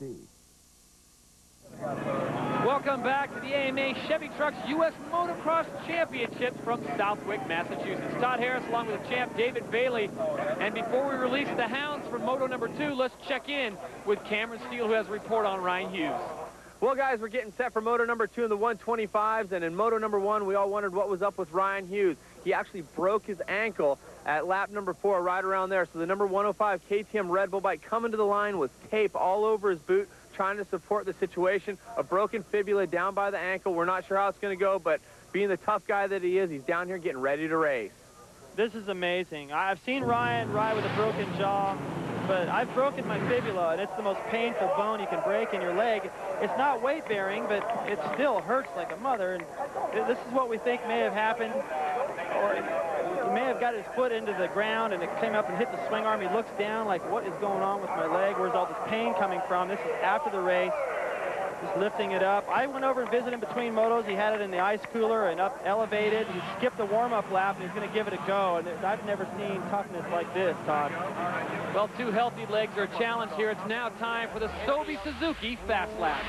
SoBe. Welcome back to the AMA Chevy Trucks U.S. Motocross Championships from Southwick, Massachusetts. Todd Harris along with the champ David Bailey. And before we release the hounds from moto number 2, let's check in with Cameron Steele, who has a report on Ryan Hughes. Well, guys, we're getting set for moto number 2 in the 125s, and in moto number 1, we all wondered what was up with Ryan Hughes. He actually broke his ankle at lap number 4, right around there. So the number 105 KTM Red Bull bike coming to the line with tape all over his boot, trying to support the situation. A broken fibula down by the ankle. We're not sure how it's going to go, but being the tough guy that he is, he's down here getting ready to race. This is amazing. I've seen Ryan ride with a broken jaw, but I've broken my fibula, and it's the most painful bone you can break in your leg. It's not weight-bearing, but it still hurts like a mother, and this is what we think may have happened. Or he may have got his foot into the ground, and it came up and hit the swing arm. He looks down like, what is going on with my leg? Where's all this pain coming from? This is after the race. Just lifting it up. I went over and visited him between motos. He had it in the ice cooler and up elevated. He skipped the warm-up lap, and he's going to give it a go. And I've never seen toughness like this, Todd. Well, two healthy legs are a challenge here. It's now time for the SoBe Suzuki Fast Lap.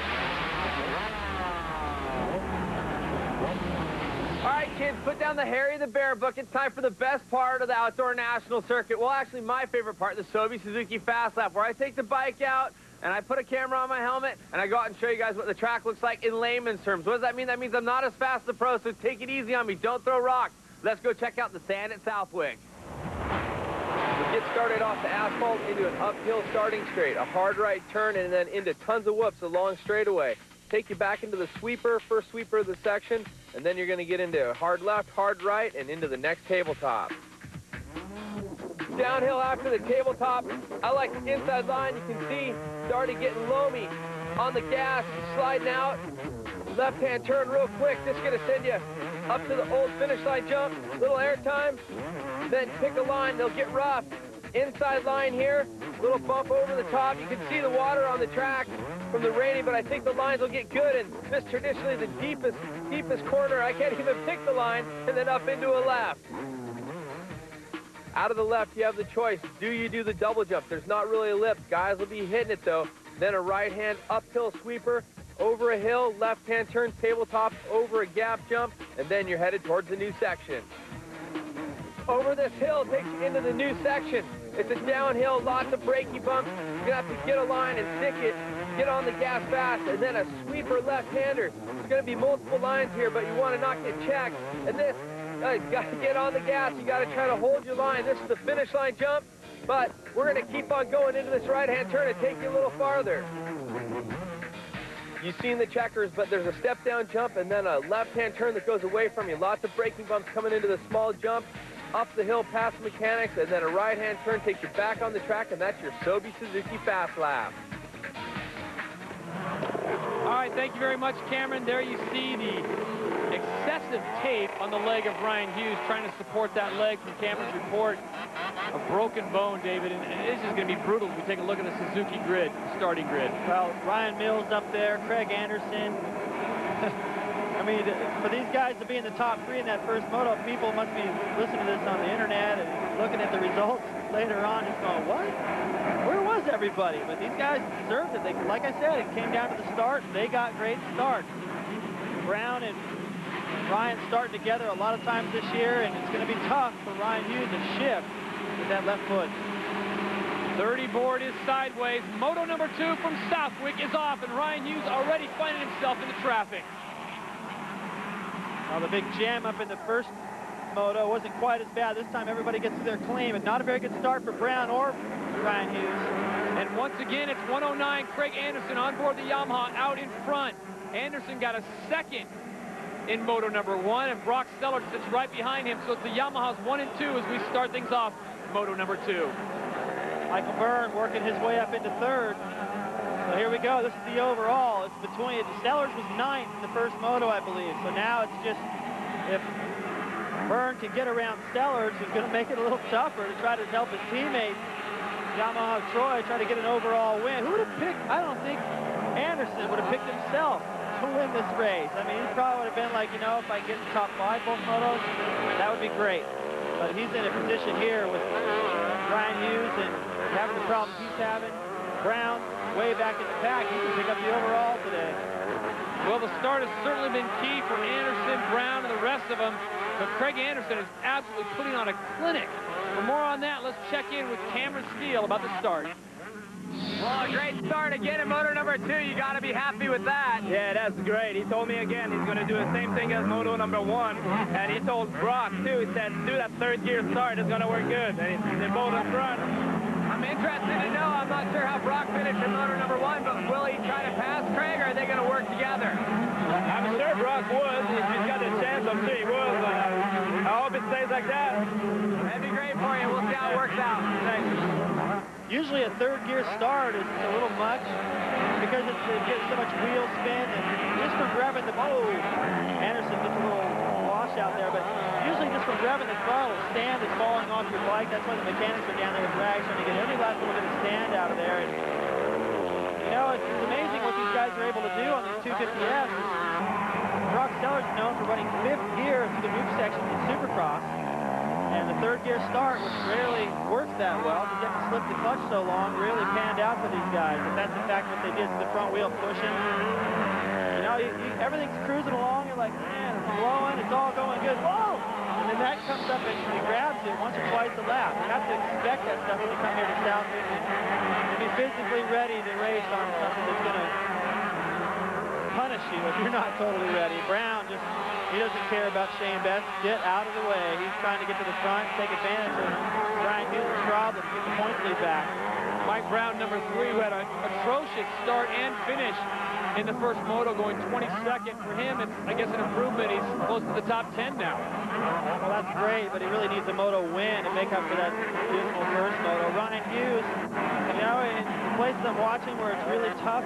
All right, kids, put down the Harry the Bear book. It's time for the best part of the Outdoor National Circuit. Well, actually, my favorite part, the SoBe Suzuki Fast Lap, where I take the bike out, and I put a camera on my helmet, and I go out and show you guys what the track looks like in layman's terms. What does that mean? That means I'm not as fast as the pros, so take it easy on me. Don't throw rocks. Let's go check out the sand at Southwick. We get started off the asphalt into an uphill starting straight, a hard right turn, and then into tons of whoops along straightaway. Take you back into the sweeper, first sweeper of the section, and then you're going to get into a hard left, hard right, and into the next tabletop. Downhill after the tabletop. I like the inside line. You can see started getting loamy on the gas, sliding out. Left hand turn real quick. This is going to send you up to the old finish line jump. Little air time. Then pick a line. They'll get rough. Inside line here. Little bump over the top. You can see the water on the track from the raining, but I think the lines will get good. And this traditionally the deepest corner. I can't even pick the line. And then up into a left. Out of the left, you have the choice. Do you do the double jump? There's not really a lip. Guys will be hitting it, though. Then a right-hand uphill sweeper, over a hill, left-hand turn, tabletop, over a gap jump, and then you're headed towards the new section. Over this hill takes you into the new section. It's a downhill, lots of brakey bumps. You're gonna have to get a line and stick it, get on the gas fast, and then a sweeper left-hander. There's gonna be multiple lines here, but you wanna not get checked. And this, you got to get on the gas. You got to try to hold your line. This is the finish line jump, but we're going to keep on going into this right-hand turn and take you a little farther. You've seen the checkers, but there's a step-down jump and then a left-hand turn that goes away from you. Lots of braking bumps coming into the small jump, up the hill past mechanics, and then a right-hand turn takes you back on the track, and that's your SoBe Suzuki Fast Lap. All right, thank you very much, Cameron. There you see the excessive tape on the leg of Ryan Hughes, trying to support that leg from Cameron's report. A broken bone, David, and this is going to be brutal if we take a look at the Suzuki grid, starting grid. Well, Ryan Mills up there, Craig Anderson. I mean, for these guys to be in the top 3 in that first moto, people must be listening to this on the internet and looking at the results later on and going, what? Where was everybody? But these guys deserved it. They, like I said, it came down to the start. They got great starts. Brown and Ryan starting together a lot of times this year, and it's going to be tough for Ryan Hughes to shift with that left foot. 30 board is sideways. Moto number 2 from Southwick is off, and Ryan Hughes already finding himself in the traffic. Well, the big jam up in the first moto wasn't quite as bad. This time everybody gets to their claim, and not a very good start for Brown or Ryan Hughes. And once again, it's 109 Craig Anderson on board the Yamaha out in front. Anderson got a second in moto number 1, and Brock Sellards sits right behind him, so it's the Yamahas 1 and 2 as we start things off moto number 2. Michael Byrne working his way up into 3rd. So here we go, this is the overall. It's between, Sellards was 9th in the first moto, I believe, so now it's just, if Byrne can get around Sellards, it's gonna make it a little tougher to try to help his teammate, Yamaha of Troy, try to get an overall win. Who would have picked, I don't think Anderson would have picked himself to win this race. I mean, he probably would have been like, you know, if I get in the top 5 both motos, that would be great. But he's in a position here with Ryan Hughes and having the problems he's having. Brown way way back in the pack, he can pick up the overall today. Well, the start has certainly been key for Anderson, Brown, and the rest of them. But Craig Anderson is absolutely putting on a clinic. For more on that, let's check in with Cameron Steele about the start. Well, a great start again in moto number 2. You got to be happy with that. Yeah, that's great. He told me again he's going to do the same thing as moto number 1. And he told Brock, too, he said, do that third gear start. It's going to work good. And they're both up front. I'm interested to know. I'm not sure how Brock finished in moto number 1, but will he try to pass Craig, or are they going to work together? I'm sure Brock would. If he's got a chance, I'm sure he will. I hope it stays like that. That'd be great for you. We'll see how it works out. Thanks. Usually a third gear start is a little much because it gets so much wheel spin, and just from grabbing the bow, Anderson gets a little wash out there, but usually just from grabbing the throttle, stand is falling off your bike. That's why the mechanics are down there with rags, trying to get every last little bit of stand out of there. And, you know, it's amazing what these guys are able to do on these 250Fs. Brock Sellards is known for running fifth gear through the move section in Supercross. And the third gear start, which rarely works that well, because they have to slip the clutch so long, really panned out for these guys. But that's in fact what they did, the front wheel pushing. You know, everything's cruising along, you're like, man, it's blowing, it's all going good. Whoa! And then that comes up and grabs it once or twice a lap. You have to expect that stuff when you come here to Southwick and be physically ready to race on something that's going to punish you if you're not totally ready. Brown just... he doesn't care about Shane Best. Get out of the way. He's trying to get to the front, take advantage of Ryan Hughes' problem, get the point lead back. Mike Brown, number 3, who had an atrocious start and finish in the first moto, going 22nd. For him, it's, I guess, an improvement. He's close to the top 10 now. Well, that's great, but he really needs a moto win to make up for that beautiful first moto. Ryan Hughes, you know, in places I'm watching where it's really tough,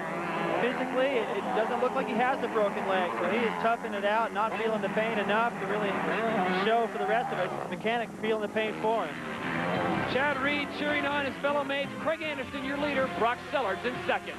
physically, it doesn't look like he has a broken leg, so he is toughing it out, not feeling the pain enough to really show for the rest of us. The mechanic feeling the pain for him. Chad Reed cheering on his fellow mates. Craig Anderson, your leader. Brock Sellards in second.